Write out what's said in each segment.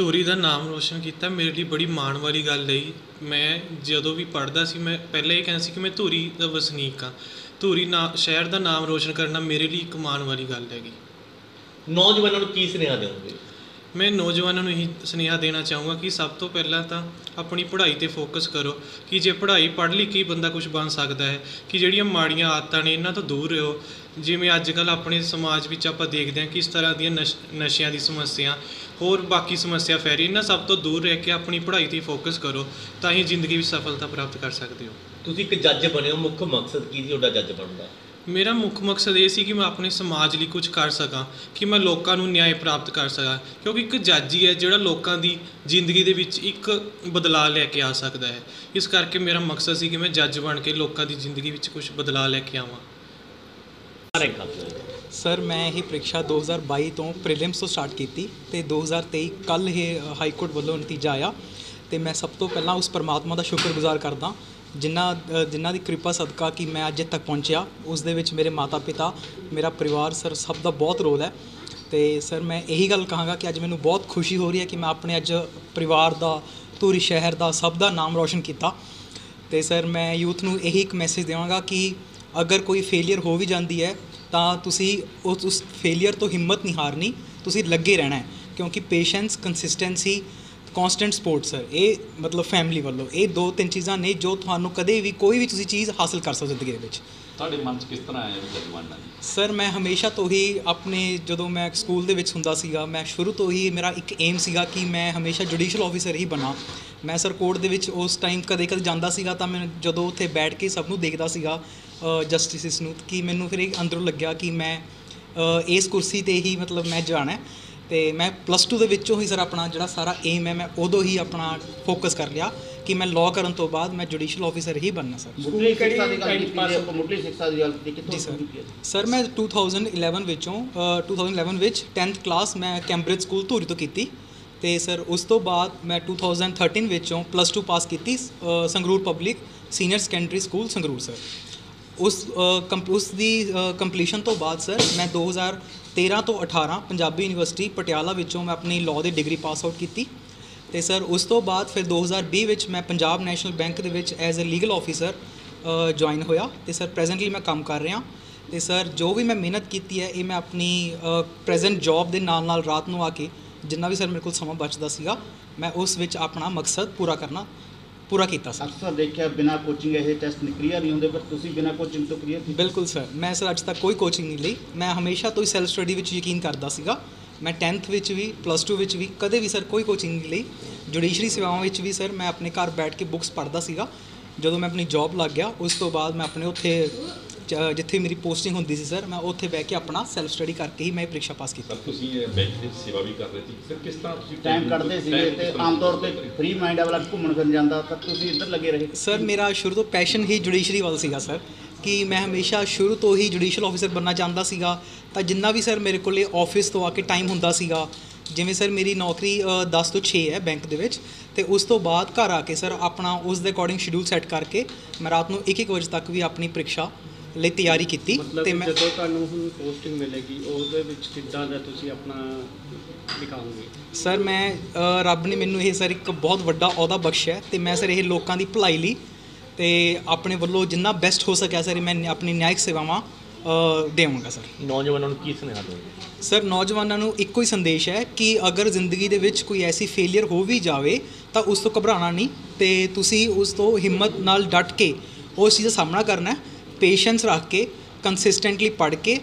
Story का नाम रोशन किया। मेरे लिए बड़ी माण वाली गल रही। मैं जो भी पढ़ता सी मैं पहले ये कहना सी कि मैं धूरी का वसनीक हाँ। धूरी ना शहर का नाम रोशन करना मेरे लिए एक माण वाली गल हैगी। नौजवानों को की सुनेहा देंगे? मैं नौजवानों को ही सुनेहा देना चाहूँगा कि सब तो पहला तो अपनी पढ़ाई पर फोकस करो कि जे पढ़ाई पढ़ लिख के बंदा कुछ बन सकता है, कि जोड़िया माड़िया आदत ने इन्हों तो दूर रहो। जिमें अजकल अपने समाज में आप देखते हैं किस तरह दीयां नशे की समस्या होर बाकी समस्या फैरी, इन्होंने सब तो दूर रह के अपनी पढ़ाई पर फोकस करो तो ही जिंदगी में सफलता प्राप्त कर सकते हो। तुसीं एक जज बने हो, मुख्य मकसद की सी उहदा जज बनदा? मेरा मुख्य मकसद ये सी कि मैं अपने समाज लिए कुछ कर सकां, कि मैं लोगों को न्याय प्राप्त कर सकां, क्योंकि एक जज ही है जिहड़ा लोगों की जिंदगी दे विच एक बदलाव लेके आ सकता है। इस करके मेरा मकसद सी कि मैं जज बन के लोगों की जिंदगी में कुछ बदलाव लेके आवां। सर मैं यही परीक्षा 2022 तो प्रीलिम्स तो स्टार्ट की ते 2023 कल ही हाई कोर्ट वालों नतीजा आया तो मैं सब तो पहला उस परमात्मा का शुक्रगुजार करदा जिन्हों की कृपा सदका कि मैं अज तक पहुँचया। उस दे विच मेरे माता पिता, मेरा परिवार, सर सब का बहुत रोल है। तो सर मैं यही गल कहूँगा कि अज मैनू बहुत खुशी हो रही है कि मैं अपने अज परिवार का, धूरी शहर का, सब का नाम रोशन किया। तो सर मैं यूथ नू यही एक मैसेज देवांगा कि अगर कोई फेलीयर हो भी जाती है तो तुम उस फेलीयर तो हिम्मत नहीं हारनी, तुम लगे रहना है, क्योंकि patience, consistency, constant support sir ये मतलब फैमिली वालों ये दो तीन चीज़ा ने जो थानू कदे भी कोई भी तुसी चीज़ हासिल कर सकते जिंदगी विच। मन च किस तरह आया? सर मैं हमेशा तो ही अपने जो मैं स्कूल दे विच हुंदा सीगा मैं शुरू तो ही मेरा एक एम सीगा कि मैं हमेशा जुडिशल ऑफिसर ही बना। मैं सर कोर्ट दे विच उस टाइम कदे कदे जांदा सीगा तां मैं जदों उत्थे बैठ के सब नूं देखदा सीगा जस्टिस नूं कि मैनूं फिर एक अंदरों लग्या कि मैं इस कुर्सी ते ही मतलब मैं जाना। तो मैं प्लस टू के विचों ही सर अपना जोड़ा सारा एम है मैं उदों ही अपना फोकस कर लिया कि मैं लॉ करन तो बाद मैं जुडिशल ऑफिसर ही बनना। सर सर मैं 2011 विच 10th क्लास मैं कैम्ब्रिज स्कूल धूरी तो की। तो सर उस तो बाद मैं 2013 विचों प्लस टू पास की Sangrur public senior secondary school Sangrur. Sir उस दी कंपलीशन तो बाद सर मैं 2013 तो 18 पंजाबी यूनिवर्सिटी पटियाला विचों मैं अपनी लॉ की डिग्री पास आउट की। तो सर उस तो बाद फिर 2020 विच मैं पंजाब नैशनल बैंक दे विच as a legal officer join होया। तो सर प्रेजेंटली मैं काम कर रहा। तो सर जो भी मैं मेहनत की है ये मैं अपनी प्रेजेंट जॉब के नाल रात को आके जिन्ना भी सर मेरे को समा बचता सीगा मैं उस विच अपना मकसद पूरा किया। सर देखिया बिना कोचिंग ये टेस्ट नहीं क्लीयर नहीं होंगे, पर तुम बिना कोचिंग तो क्लीयर? बिल्कुल सर, मैं सर अज तक कोई कोचिंग नहीं ली। मैं हमेशा तो ही सैल्फ स्टडी में यकीन करता सीगा। मैं 10th विच भी प्लस टू विच भी कदे भी सर कोई कोचिंग नहीं ली। जुडिशरी सेवाओं में भी सर मैं अपने घर बैठ के बुक्स पढ़ता सीगा। जो मैं अपनी जॉब लग गया उस तो बाद मैं अपने उत्थे जिथे मेरी पोस्टिंग होंदी सी सर मैं उत्थे बैठ के अपना सैल्फ स्टडी करके ही मैं परीक्षा पास की। सेवा भी कर रहे थे सर, किस तरह टाइम कढ़ते थे? आम तौर पे फ्री माइंड वाला घूमन फिर जाता तब तुम इधर लगे रहे? सर मेरा शुरू तो पैशन ही जुडिशरी वाल सीगा सर कि मैं हमेशा शुरू तो ही जुडिशल ऑफिसर बनना चाहता सीगा। तो जिन्ना भी सर मेरे को ऑफिस तो आके टाइम होंदा सीगा, जिमें सर मेरी नौकरी 10 तो 6 है बैंक दे विच, ते उस तो बाद घर आके सर अपना उस दे अकॉर्डिंग शेड्यूल सैट करके मैं रात को 1-1 बजे तक भी अपनी परीक्षा ਲਈ ਤਿਆਰੀ ਕੀਤੀ। ਤੇ ਮੈਂ ਜਦੋਂ ਤੁਹਾਨੂੰ ਹੁਣ ਪੋਸਟਿੰਗ ਮਿਲੇਗੀ ਉਹਦੇ ਵਿੱਚ ਕਿੱਦਾਂ ਦਾ ਤੁਸੀਂ ਆਪਣਾ ਦਿਖਾਓਗੇ? ਸਰ ਮੈਂ ਰੱਬ ਨੇ ਮੈਨੂੰ ਇਹ ਸਰ ਇੱਕ ਬਹੁਤ ਵੱਡਾ ਅਹੁਦਾ ਬਖਸ਼ਿਆ ਹੈ ਤੇ ਮੈਂ ਸਰ ਇਹ ਲੋਕਾਂ ਦੀ ਭਲਾਈ ਲਈ ਤੇ ਆਪਣੇ ਵੱਲੋਂ ਜਿੰਨਾ ਬੈਸਟ ਹੋ ਸਕਿਆ ਸਰ ਮੈਂ ਆਪਣੀ ਨਿਆਇਕ ਸੇਵਾਵਾਂ ਦੇਵਾਂਗਾ। ਸਰ ਨੌਜਵਾਨਾਂ ਨੂੰ ਕੀ ਸੁਨੇਹਾ ਦੇਵੋਗੇ? ਸਰ ਨੌਜਵਾਨਾਂ ਨੂੰ ਇੱਕੋ ਹੀ ਸੰਦੇਸ਼ ਹੈ ਕਿ ਅਗਰ ਜ਼ਿੰਦਗੀ ਦੇ ਵਿੱਚ ਕੋਈ ਐਸੀ ਫੇਲੀਅਰ ਹੋ ਵੀ ਜਾਵੇ ਤਾਂ ਉਸ ਤੋਂ ਘਬਰਾਉਣਾ ਨਹੀਂ ਤੇ ਤੁਸੀਂ ਉਸ ਤੋਂ ਹਿੰਮਤ ਨਾਲ ਡਟ ਕੇ ਉਸ ਚੀਜ਼ ਦਾ ਸਾਹਮਣਾ ਕਰਨਾ ਹੈ, पेशेंस रख के कंसिस्टेंटली पढ़ के।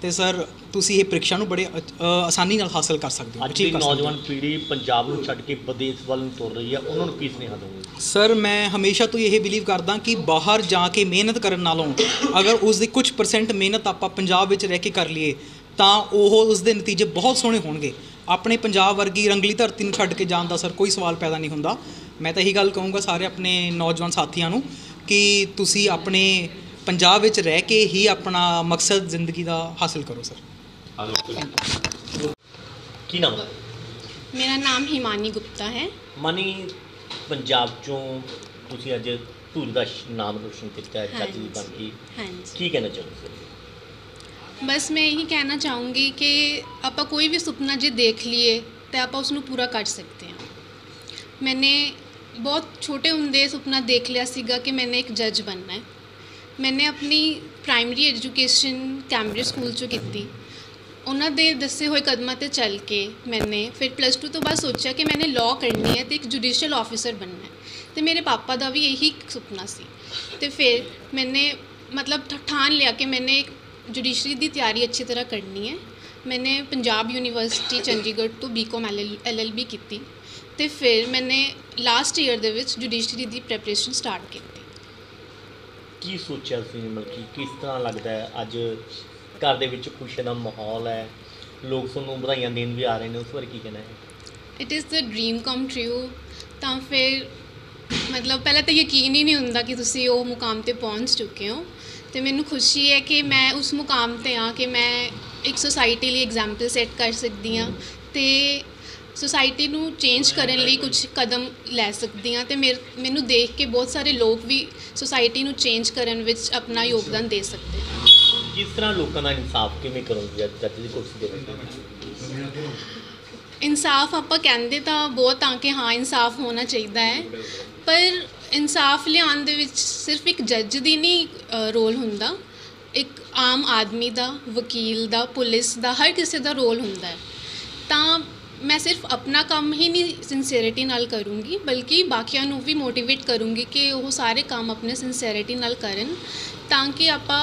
तो सर तुसी ये परीक्षा बड़े आसानी नाल हासिल कर सकते हो। अच्छी नौजवान पीढ़ी पंजाब को छड्ड के विदेश वाल तुर रही है, उन्होंने की सुनेहा दोगे? सर मैं हमेशा तो यही बिलीव करदा कि बाहर जाके मेहनत करन नालों अगर उसकी कुछ परसेंट मेहनत आपां पंजाब विच रह के कर लिए तो वो उसके नतीजे बहुत सोहणे होणगे। अपने पंजाब वर्गी रंगली धरती नूं छड्ड के जाण दा सर कोई सवाल पैदा नहीं हुंदा। मैं तो यही गल कहूँगा सारे अपने नौजवान साथियों नूं कि तुसी अपने पंजाब विच रह के ही अपना मकसद जिंदगी का हासिल करो। सर की नाम? मेरा नाम हिमानी गुप्ता है। मानी पंजाब चों तुसीं अज धूरी का नाम रोशन किया है, जज जी बन गई, की कहना चाहोगे? बस मैं यही कहना चाहूँगी कि आप कोई भी सुपना जो देख लिए है आप उसनू पूरा कर सकते हैं। मैंने बहुत छोटे हुंदे सपना देख लिया सीगा कि मैंने एक जज बनना है। मैंने अपनी प्राइमरी एजुकेशन कैम्ब्रिज स्कूल चो की, उन्होंने दसे हुए कदमों पर चल के मैंने फिर प्लस टू तो बाद सोचा कि मैंने लॉ करनी है तो एक जुडिशल ऑफिसर बनना है। तो मेरे पापा का भी यही सुपना सी, तो फिर मैंने मतलब ठान लिया कि मैंने एक जुडिशरी की तैयारी अच्छी तरह करनी है। मैंने पंजाब यूनीवर्सिटी चंडीगढ़ तो बीकॉम LLB की, तो फिर मैंने लास्ट ईयर दे विच जुडिशरी की प्रैपरेशन स्टार्ट की। की सोचा मतलब किस तरह लगता है अज घर दे विच खुशी का माहौल है, लोग तुहानूं बधाइयां देण भी आ रहे हैं, उस बारे की कहना है? It is the dream come true. तो फिर मतलब पहले तो यकीन ही नहीं होंदा कि तुसीं वो मुकाम ते पहुँच चुके हो। तो मैनूं खुशी है कि मैं उस मुकाम ते आ कि मैं एक सोसाइटी लिए एग्जाम्पल सैट कर सकती हाँ, तो सोसाइटी नूं चेंज करने लिए कुछ कदम लै सकती हाँ। तो मैनूं देख के बहुत सारे लोग भी सोसाइटी नूं चेंज करने विच अपना योगदान दे सकते हैं। किस तरह लोगों का इंसाफ किवें करोगे जज दी कुर्सी दे? इंसाफ आपां कहंदे तां बहुत आ कि हाँ इंसाफ होना चाहिए है, पर इंसाफ लिआउण दे विच सिर्फ एक जज दी नहीं रोल हुंदा, एक आम आदमी दा, वकील दा, पुलिस दा, हर किसी दा रोल हुंदा है। तां मैं सिर्फ अपना काम ही नहीं सिंसेरिटी नाल करूँगी, बल्कि बाकियां नूं भी मोटिवेट करूँगी कि वो सारे काम अपने सिंसेरिटी नाल करन तां कि आपां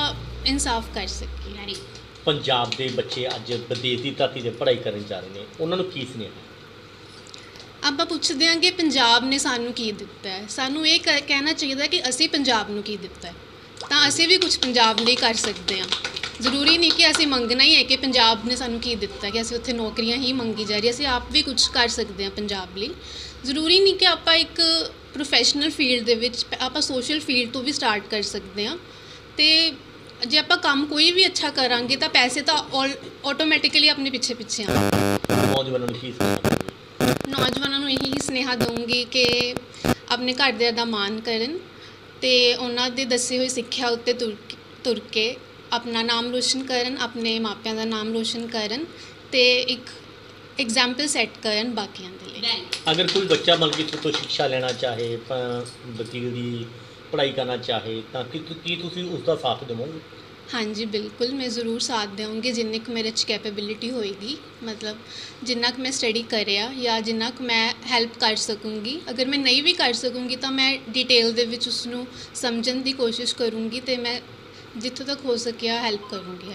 इंसाफ कर सके। यानी पंजाब के बच्चे अज विदेश की धरती से पढ़ाई करने जा रहे हैं, उन्होंने की सुनेहा? आप पूछते हैं कि पंजाब ने सानू की दिता है, सानू ये कहना चाहिए कि असी पंजाब नू की दिता है, तो असी भी कुछ पंजाब लिए कर सकते हैं। जरूरी नहीं कि असी मंगना ही है कि पंजाब ने सानू की दिता कि असी उत्थे नौकरियां ही मंगी जा रही, असी आप भी कुछ कर सकते हैं पंजाब लिए। जरूरी नहीं कि आप एक प्रोफेशनल फील्ड दे विच, आप सोशल फील्ड तो भी स्टार्ट कर सकते हैं। तो जे आप काम कोई भी अच्छा करांगे तो पैसे तो ऑटोमैटिकली अपने पिछे पिछे आने। नौजवानों को यही स्नेहा दूंगी कि अपने घर का मान करन ते उन्होंने दसी हुई सिक्ख्या उत्ते तुर के अपना नाम रोशन करन, अपने मापियां का नाम रोशन करन ते एक एग्जाम्पल सैट करन बाकियां दे लई। अगर कोई बच्चा बल्कि तो शिक्षा लेना चाहे, वकील की पढ़ाई करना चाहे, तो की तुसीं उसका साथ देवोगे? हाँ जी बिल्कुल, मैं ज़रूर साथ देवूँगी जिन्नी क मेरे कैपेबिलिटी होएगी, मतलब जिन्ना क मैं स्टडी करिया या जिन्ना क मैं हैल्प कर सकूँगी। अगर मैं नहीं भी कर सकूँगी तो मैं डिटेल दे विच उसनूं समझण दी कोशिश करूँगी, तो मैं जित्थों तक हो सकिया हैल्प करूँगी।